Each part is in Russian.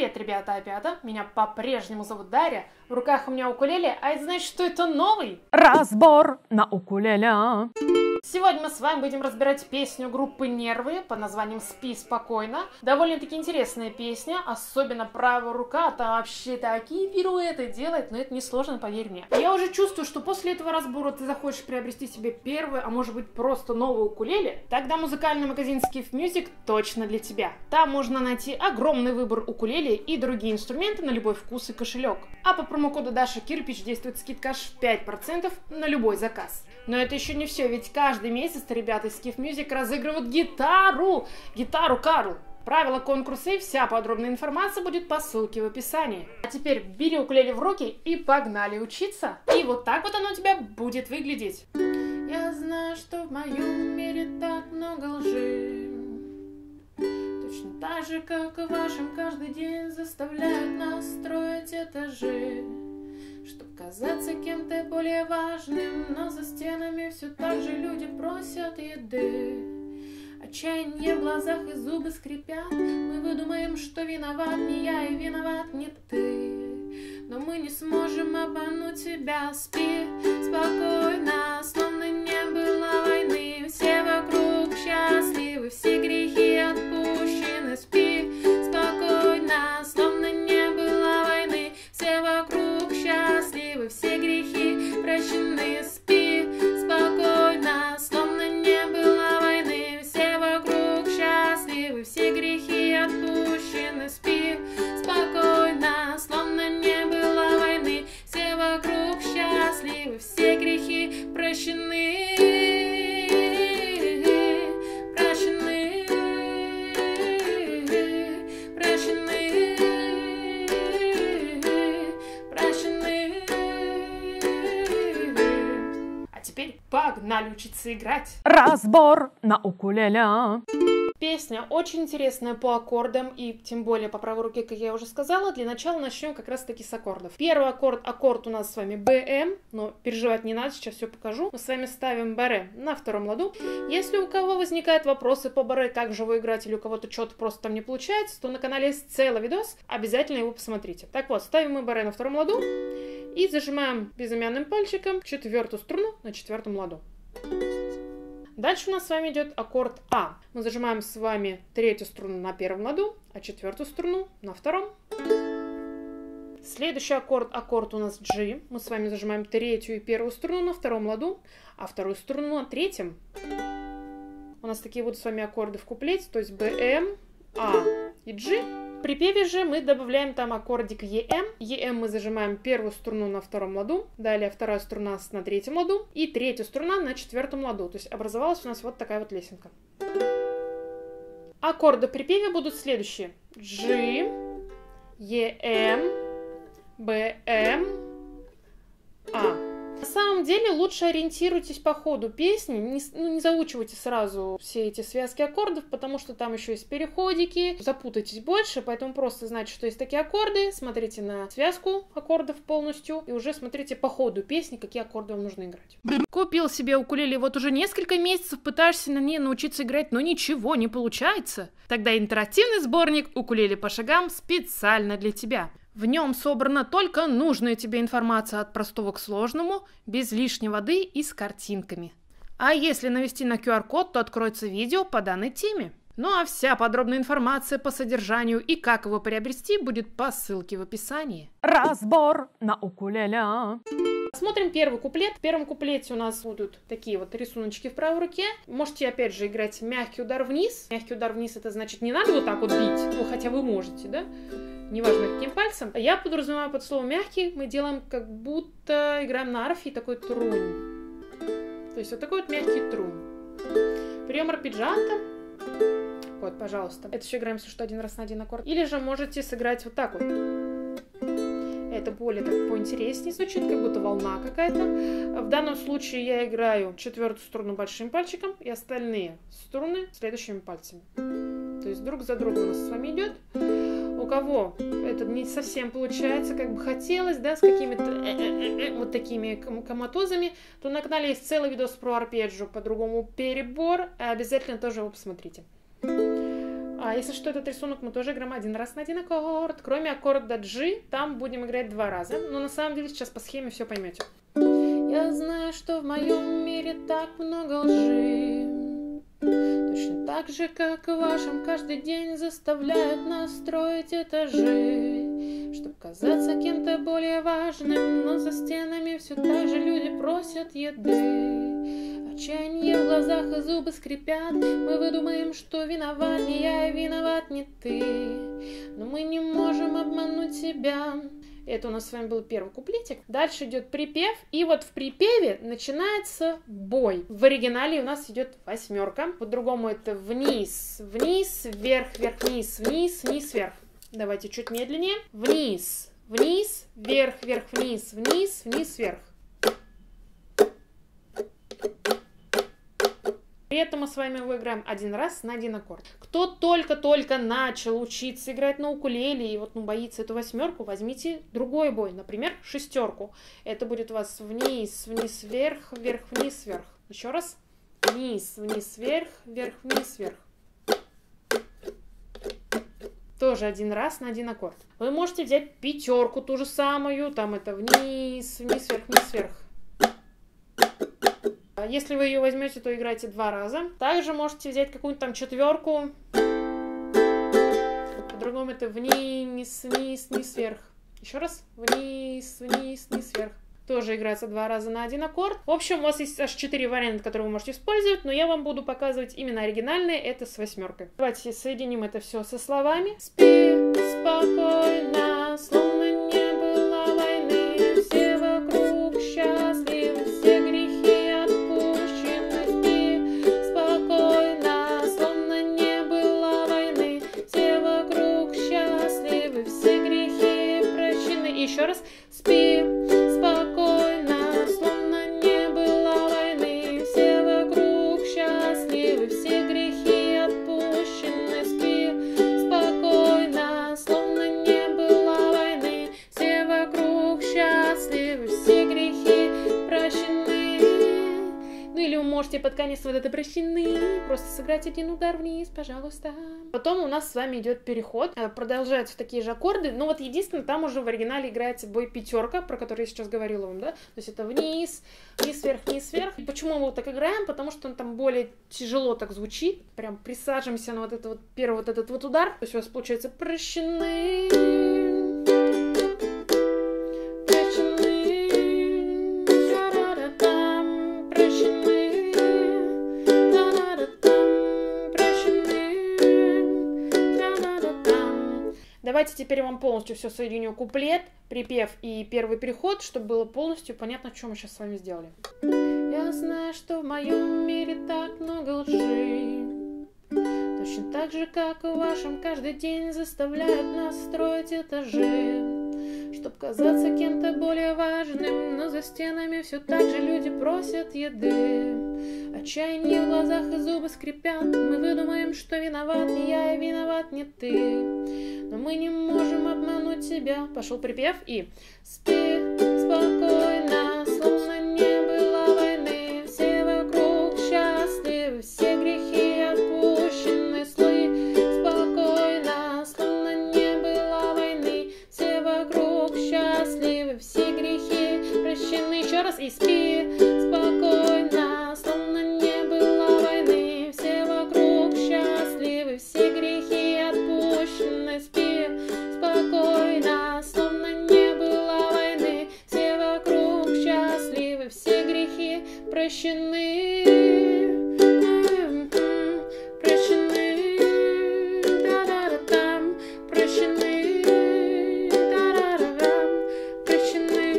Привет, ребята-опята, меня по-прежнему зовут Дарья, в руках у меня укулеле, а это значит, что это новый разбор на укулеле. Сегодня мы с вами будем разбирать песню группы Нервы под названием «Спи спокойно». Довольно-таки интересная песня, особенно правая рука, там вообще такие пируэты делает, но это несложно, поверь мне. Я уже чувствую, что после этого разбора ты захочешь приобрести себе первый, а может быть просто новый укулеле. Тогда музыкальный магазин Skiff Music точно для тебя. Там можно найти огромный выбор укулеле и другие инструменты на любой вкус и кошелек. А по промокоду Даша Кирпич действует скидка аж 5% на любой заказ. Но это еще не все, ведь каждый месяц ребята из Skiff Music разыгрывают гитару Карл. Правила конкурса и вся подробная информация будет по ссылке в описании. А теперь бери укулеле в руки и погнали учиться. И вот так вот оно у тебя будет выглядеть. Я знаю, что в моем мире так много лжи, точно так же, как и в вашем, каждый день заставляют нас строить этажи, чтоб казаться кем-то более важным, но за стенами все так же люди просят еды. Отчаяние в глазах и зубы скрипят, мы выдумаем, что виноват не я и виноват не ты, но мы не сможем обмануть тебя. Спи спокойно, словно не было войны, все вокруг счастливы, все грехи отпущены. Спи спокойно, словно не было войны, все вокруг счастливы, все грехи прощены. Спи спокойно, словно не было войны, все вокруг счастливы, все грехи отпущены. Спи спокойно, словно не было войны, все вокруг счастливы, все грехи прощены, прощены, прощены. Погнали учиться играть! Разбор на укулеле! Песня очень интересная по аккордам и тем более по правой руке, как я уже сказала. Для начала начнем как раз таки с аккордов. Первый аккорд у нас с вами БМ, но переживать не надо, сейчас все покажу. Мы с вами ставим баре на втором ладу. Если у кого возникают вопросы по баре, как же его играть, или у кого-то что-то просто там не получается, то на канале есть целый видос, обязательно его посмотрите. Так вот, ставим мы баре на втором ладу и зажимаем безымянным пальчиком четвертую струну на четвертом ладу. Дальше у нас с вами идет аккорд А. Мы зажимаем с вами третью струну на первом ладу, а четвертую струну на втором. Следующий аккорд у нас G. Мы с вами зажимаем третью и первую струну на втором ладу, а вторую струну на третьем. У нас такие будут с вами аккорды в куплете, то есть БМ, А и G. При припеве же мы добавляем там аккордик ЕМ. ЕМ мы зажимаем первую струну на втором ладу, далее вторая струна на третьем ладу и третья струна на четвертом ладу. То есть образовалась у нас вот такая вот лесенка. Аккорды при припеве будут следующие. G, ЕМ, БМ, А. На самом деле лучше ориентируйтесь по ходу песни, не заучивайте сразу все эти связки аккордов, потому что там еще есть переходики, запутайтесь больше, поэтому просто знайте, что есть такие аккорды, смотрите на связку аккордов полностью и уже смотрите по ходу песни, какие аккорды вам нужно играть. Купил себе укулеле, вот уже несколько месяцев пытаешься на ней научиться играть, но ничего не получается. Тогда интерактивный сборник «Укулеле по шагам» специально для тебя. В нем собрана только нужная тебе информация от простого к сложному, без лишней воды и с картинками. А если навести на QR-код, то откроется видео по данной теме. Ну а вся подробная информация по содержанию и как его приобрести будет по ссылке в описании. Разбор на укулеле. Смотрим первый куплет. В первом куплете у нас будут такие вот рисуночки в правой руке. Можете опять же играть мягкий удар вниз. Мягкий удар вниз — это значит не надо вот так вот бить, ну хотя вы можете, да? Неважно каким пальцем. Я подразумеваю под словом мягкий, мы делаем как будто играем на арфе такой трун. То есть вот такой вот мягкий трун. Прием арпеджианта. Вот, пожалуйста. Это еще играем, если что, один раз на один аккорд. Или же можете сыграть вот так вот. Это более так поинтереснее звучит, как будто волна какая-то. В данном случае я играю четвертую струну большим пальчиком и остальные струны следующими пальцами. То есть друг за другом у нас с вами идет. У кого это не совсем получается, как бы хотелось, да, с какими-то вот такими коматозами, то на канале есть целый видос про арпеджио, по-другому перебор, обязательно тоже его посмотрите. А если что, этот рисунок мы тоже играем один раз на один аккорд. Кроме аккорда G, там будем играть два раза. Но на самом деле сейчас по схеме все поймете. Я знаю, что в моем мире так много лжи. Точно так же, как и в вашем, каждый день заставляют нас строить этажи. Чтобы казаться кем-то более важным, но за стенами все так же люди просят еды. Отчаяние в глазах и зубы скрипят. Мы выдумаем, что виноват не я и виноват не ты. Но мы не можем обмануть себя. Это у нас с вами был первый куплетик. Дальше идет припев. И вот в припеве начинается бой. В оригинале у нас идет восьмерка. По-другому это вниз, вниз, вверх, вверх, вниз, вниз, вниз, вверх. Давайте чуть медленнее. Вниз, вниз, вверх, вверх, вниз, вниз, вниз, вверх. При этом мы с вами его играем один раз на один аккорд. Кто только-только начал учиться играть на укулеле и вот боится эту восьмерку, возьмите другой бой, например, шестерку. Это будет у вас вниз, вниз, вверх, вверх, вниз, вверх. Еще раз. Вниз, вниз, вверх, вверх, вниз, вверх. Тоже один раз на один аккорд. Вы можете взять пятерку ту же самую, там это вниз, вниз, вверх, вниз, вверх. Если вы ее возьмете, то играйте два раза. Также можете взять какую-нибудь там четверку. По-другому это вниз, вниз, вниз, вверх. Еще раз. Вниз, вниз, вниз, вверх. Тоже играется два раза на один аккорд. В общем, у вас есть аж 4 варианта, которые вы можете использовать, но я вам буду показывать именно оригинальные, это с восьмеркой. Давайте соединим это все со словами. Спи спокойно, словно не было войны, все вокруг счастливы. Еще раз. Спи спокойно, словно не было войны, все вокруг счастливы, все грехи отпущены. Спи спокойно, словно не было войны, все вокруг счастливы, все грехи прощены. Ну или вы можете под конец вот это прощены просто сыграть один удар вниз, пожалуйста. Потом у нас с вами идет переход, продолжаются такие же аккорды, но вот единственное, там уже в оригинале играется бой пятерка, про который я сейчас говорила вам, да, то есть это вниз, вниз, вверх, вниз, вверх. И почему мы вот так играем? Потому что он там более тяжело так звучит, прям присаживаемся на вот этот вот первый вот этот вот удар, то есть у вас получается прощены. Давайте теперь я вам полностью все соединю: куплет, припев и первый переход, чтобы было полностью понятно, что мы сейчас с вами сделали. Я знаю, что в моем мире так много лжи. Точно так же, как и в вашем, каждый день заставляют нас строить этажи. Чтоб казаться кем-то более важным, но за стенами все так же люди просят еды. Отчаяние в глазах и зубы скрипят. Мы выдумаем, что виноват не я и виноват не ты. Но мы не можем обмануть себя. Пошел припев и спи спокойно, словно не было войны, все вокруг счастливы, все грехи отпущены. Спи спокойно, словно не было войны, все вокруг счастливы, все грехи прощены. Еще раз и спи спокойно, словно не было войны, все вокруг счастливы, все грехи отпущены. Спи спокойно, словно не было войны, все вокруг счастливы, все грехи прощены, прощены, да-да-да-там, прощены, да-да-да-там, прощены.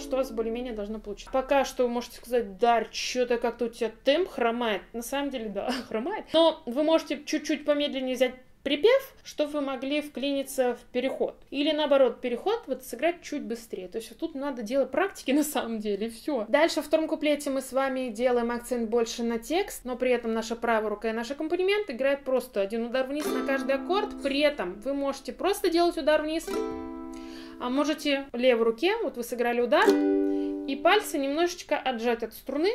Что у вас более-менее должно получиться. Пока что вы можете сказать: Дарь, что-то как-то у тебя темп хромает. На самом деле, да, хромает. Но вы можете чуть-чуть помедленнее взять припев, чтобы вы могли вклиниться в переход. Или наоборот, переход вот сыграть чуть быстрее. То есть тут надо делать практики на самом деле, все. Дальше в втором куплете мы с вами делаем акцент больше на текст, но при этом наша правая рука и наш аккомпанемент играет просто один удар вниз на каждый аккорд. При этом вы можете просто делать удар вниз, а можете в левой руке, вот вы сыграли удар, и пальцы немножечко отжать от струны.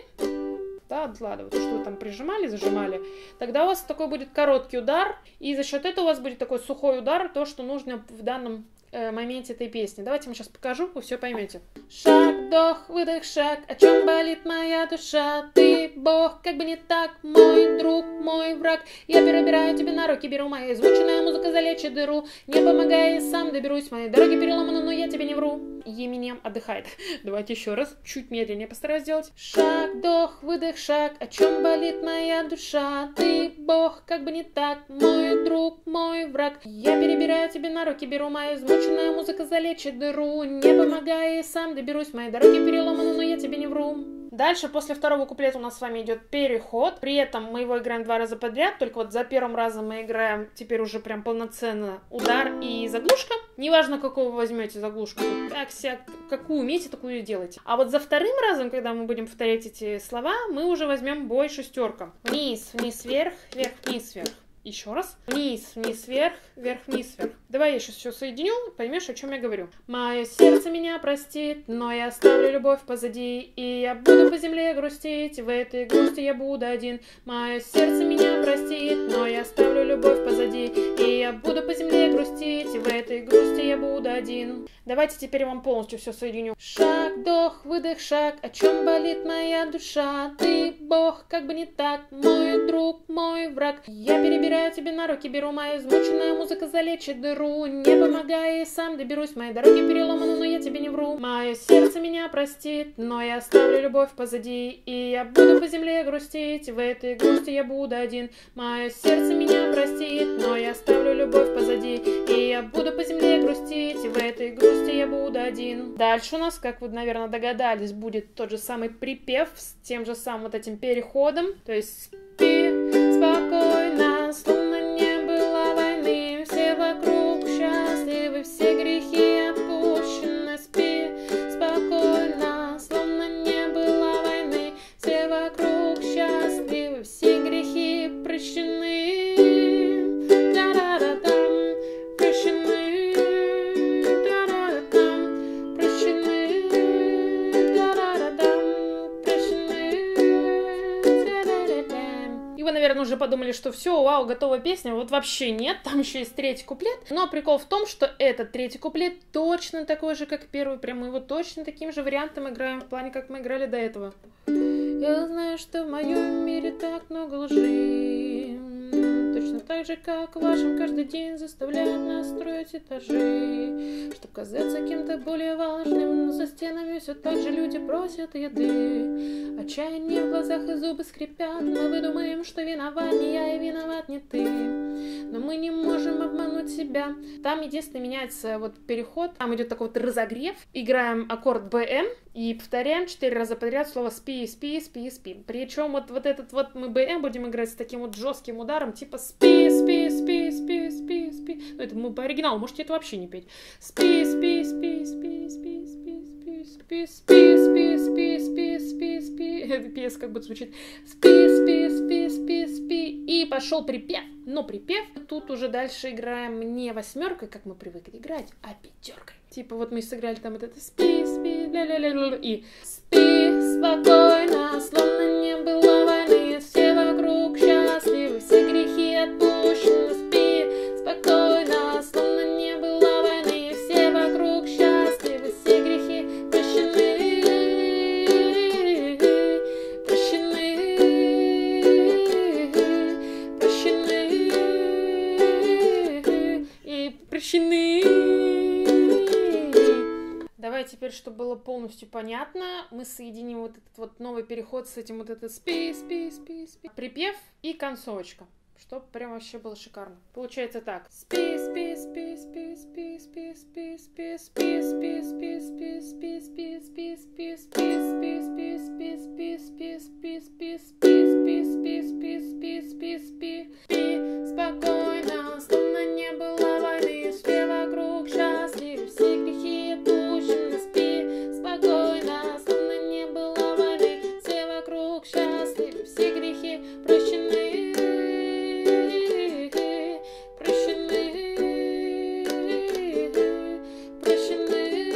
да, отладывать, что там прижимали, зажимали, тогда у вас такой будет короткий удар, и за счет этого у вас будет такой сухой удар, то, что нужно в данном моменте этой песни. Давайте я вам сейчас покажу, вы все поймете. Шаг, вдох, выдох, шаг, о чем болит моя душа, ты бог, как бы не так, мой друг, мой враг, я перебираю тебя на руки, беру, моя измученная музыка залечит дыру, не помогая, сам доберусь, моей дороги переломаны, но я тебе не вру. Еминем отдыхает. Давайте еще раз, чуть медленнее постараюсь сделать. Шаг, вдох, выдох, шаг, о чем болит моя душа, ты бог, как бы не так, мой друг, мой враг, я перебираю тебя на руки, беру, моя измученная музыка залечит дыру, не помогая, сам доберусь, моей дороги переломаны, но я тебе не вру. Дальше, после второго куплета у нас с вами идет переход, при этом мы его играем два раза подряд, только вот за первым разом мы играем теперь уже прям полноценно удар и заглушка, неважно, какую вы возьмете заглушку, так, сяк, какую умеете, такую и делайте. А вот за вторым разом, когда мы будем повторять эти слова, мы уже возьмем бой шестерка. Вниз, вниз, вверх, вверх, вниз, вверх. Еще раз. Вниз, вниз, вверх, вверх, вниз, вверх. Давай я сейчас все соединю, поймешь, о чем я говорю. Мое сердце меня простит, но я оставлю любовь позади, и я буду по земле грустить, в этой грусти я буду один. Мое сердце меня простит, но я оставлю любовь позади, и я буду по земле грустить, в этой грусти я буду один. Давайте теперь я вам полностью все соединю. Шаг, вдох, выдох, шаг, о чем болит моя душа, ты бог, как бы не так, мой друг, мой враг, я перебираю тебе на руки, беру, моя измученная музыка залечит дыру, не помогая, сам доберусь, мои дороги переломаны, но я тебе не вру. Мое сердце меня простит, но я оставлю любовь позади, и я буду по земле грустить, в этой грусти я буду один. Мое сердце меня простит, но я оставлю любовь позади, и я буду по земле грустить, в этой грусти я буду один. Дальше у нас, как вы, наверное, догадались, будет тот же самый припев с тем же самым вот этим переходом, то есть спи спокойно, словно не было войны, все вокруг счастливы, все грехи отпущены. Спи спокойно, словно не было войны, все вокруг счастливы, все грехи прощены. Та-ра-ра-там, прощены. Та-ра-ра-там, прощены. Та-ра-ра-там, прощены. Та-ра-ра-там. И вы, наверное, уже подумали, что все, вау, готова песня, вот вообще нет, там еще есть третий куплет, но прикол в том, что этот третий куплет точно такой же, как первый, прям мы его точно таким же вариантом играем, в плане, как мы играли до этого. Я знаю, что в моем мире так много лжи, точно так же, как в вашем, каждый день заставляют нас строить этажи, чтобы казаться кем-то более важным, но за стенами все так же люди просят еды, отчаяние в глазах и зубы скрипят, мы выдумаем, что виноват не я и виноват не ты, но мы не можем обмануть себя. Там единственное меняется вот переход, там идет такой вот разогрев, играем аккорд БМ и повторяем 4 раза подряд слово спи, спи, спи, спи, причем вот этот вот мы БМ будем играть с таким вот жестким ударом, типа спи, спи, спи, спи, спи, спи. Ну, это мы по оригиналу, можете это вообще не петь. Спи, спи, спи, спи, спи, спи, спи, спи, спи, спи, спи, спи, спи, спи. Пес как будто звучит. Спи, спи, спи, спи, спи. И пошел припев. Но припев тут уже дальше играем не восьмеркой, как мы привыкли играть, а пятеркой. Типа вот мы сыграли там вот это спи, спи, ля-ля-ля-ля. И спи спокойно, словно не было войны, все вокруг счастливы, все грехи отпущены. Спи спокойно, словно не было войны, все вокруг счастливы, все грехи прощены, прощены, прощены и прощены. Давай теперь, чтобы было полностью понятно, мы соединим вот этот вот новый переход с этим вот это спи, спи, спи, спи, припев и концовочка. Чтоб прям вообще было шикарно. Получается так. Спи, спи, спи, спи, спи, спи, спи, спи, спи, спи, спи, спи, спи, спи, спи, спи, спи, спи, спи, спи, спи, спи, спи, спи, спи, спи, спи, спи, спи, спи, спи, спи, спокойно, словно не было войны, все вокруг счастливы, все грехи отпущены. Спи спокойно, словно не было войны, все вокруг счастливы, все грехи прощены. Прощены, прощены.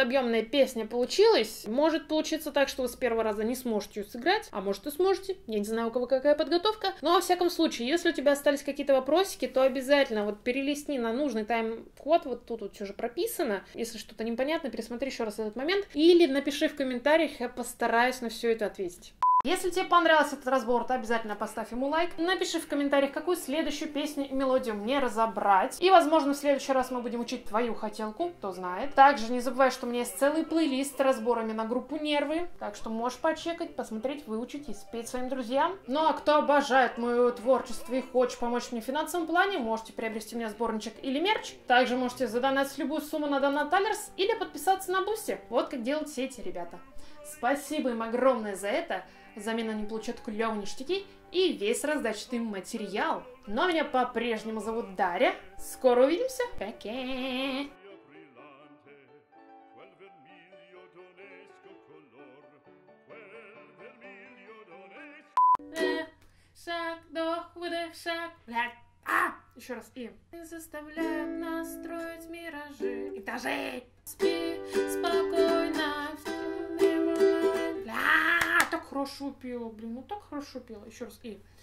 объемная песня получилась. Может получиться так, что вы с первого раза не сможете ее сыграть, а может и сможете. Я не знаю, у кого какая подготовка. Но во всяком случае, если у тебя остались какие-то вопросики, то обязательно вот перелистни на нужный тайм-код. Вот тут вот все же прописано. Если что-то непонятно, пересмотри еще раз этот момент. Или напиши в комментариях, я постараюсь на все это ответить. Если тебе понравился этот разбор, то обязательно поставь ему лайк. Напиши в комментариях, какую следующую песню и мелодию мне разобрать. И, возможно, в следующий раз мы будем учить твою хотелку, кто знает. Также не забывай, что у меня есть целый плейлист с разборами на группу «Нервы». Так что можешь почекать, посмотреть, выучить и спеть своим друзьям. Ну а кто обожает мое творчество и хочет помочь мне в финансовом плане, можете приобрести у меня сборничек или мерч. Также можете задонатить любую сумму на Донат.Алерс или подписаться на Boosty. Вот как делают все эти ребята. Спасибо им огромное за это. Взамен они получат клевые ништяки и весь раздачный материал. Но меня по-прежнему зовут Дарья. Скоро увидимся. Пока! Шаг, вдох, выдох, шаг. Еще раз. И заставляем настроить миражи. Этажи. Спи спокойно. Так хорошо пела, блин, ну так хорошо пела. Еще раз. И